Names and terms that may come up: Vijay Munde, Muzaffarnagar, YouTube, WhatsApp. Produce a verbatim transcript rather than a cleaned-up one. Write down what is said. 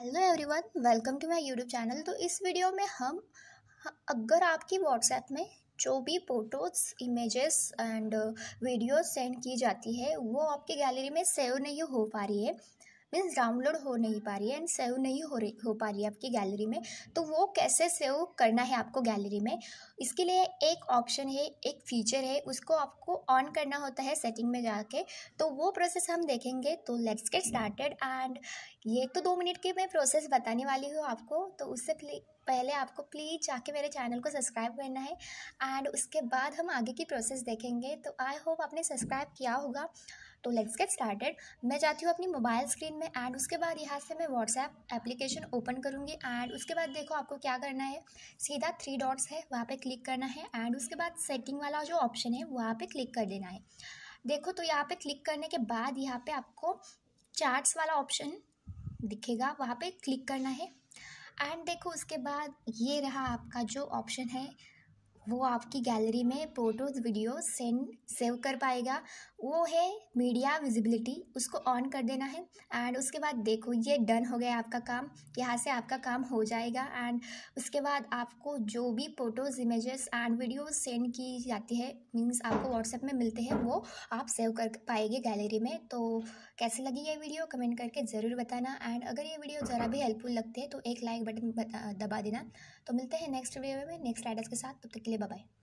Hello everyone, welcome to my YouTube channel. तो इस video में हम अगर आपकी व्हाट्सएप में जो भी photos, images and videos send की जाती है वो आपकी गैलरी में सेव नहीं हो पा रही है, मीन्स डाउनलोड हो नहीं पा रही है एंड सेव नहीं हो रही हो पा रही है आपकी गैलरी में, तो वो कैसे सेव करना है आपको गैलरी में, इसके लिए एक ऑप्शन है, एक फीचर है, उसको आपको ऑन करना होता है सेटिंग में जाके। तो वो प्रोसेस हम देखेंगे। तो लेट्स गेट स्टार्टेड। एंड ये तो दो मिनट की मैं प्रोसेस बताने वाली हूँ आपको, तो उससे पहले आपको प्लीज़ जाके मेरे चैनल को सब्सक्राइब करना है एंड उसके बाद हम आगे की प्रोसेस देखेंगे। तो आई होप आपने सब्सक्राइब किया होगा। तो लेट्स गेट स्टार्टेड। मैं जाती हूँ अपनी मोबाइल स्क्रीन में एंड उसके बाद यहाँ से मैं व्हाट्सएप एप्लीकेशन ओपन करूँगी एंड उसके बाद देखो आपको क्या करना है। सीधा थ्री डॉट्स है, वहाँ पे क्लिक करना है एंड उसके बाद सेटिंग वाला जो ऑप्शन है वहाँ पे क्लिक कर देना है। देखो, तो यहाँ पे क्लिक करने के बाद यहाँ पे आपको चार्ट्स वाला ऑप्शन दिखेगा, वहाँ पे क्लिक करना है एंड देखो उसके बाद ये रहा आपका जो ऑप्शन है, वो आपकी गैलरी में फ़ोटोज़, वीडियोस सेंड सेव कर पाएगा। वो है मीडिया विजिबिलिटी, उसको ऑन कर देना है एंड उसके बाद देखो ये डन हो गया आपका काम। यहाँ से आपका काम हो जाएगा एंड उसके बाद आपको जो भी photos, images and videos send की जाती है, मीन्स आपको व्हाट्सएप में मिलते हैं, वो आप सेव कर पाएंगे गैलरी में। तो कैसे लगी ये वीडियो कमेंट करके ज़रूर बताना एंड अगर ये वीडियो ज़रा भी हेल्पफुल लगती है तो एक लाइक बटन दबा देना। तो मिलते हैं नेक्स्ट वीडियो में नेक्स्ट राइडर्स के साथ, तब तक के लिए बाय।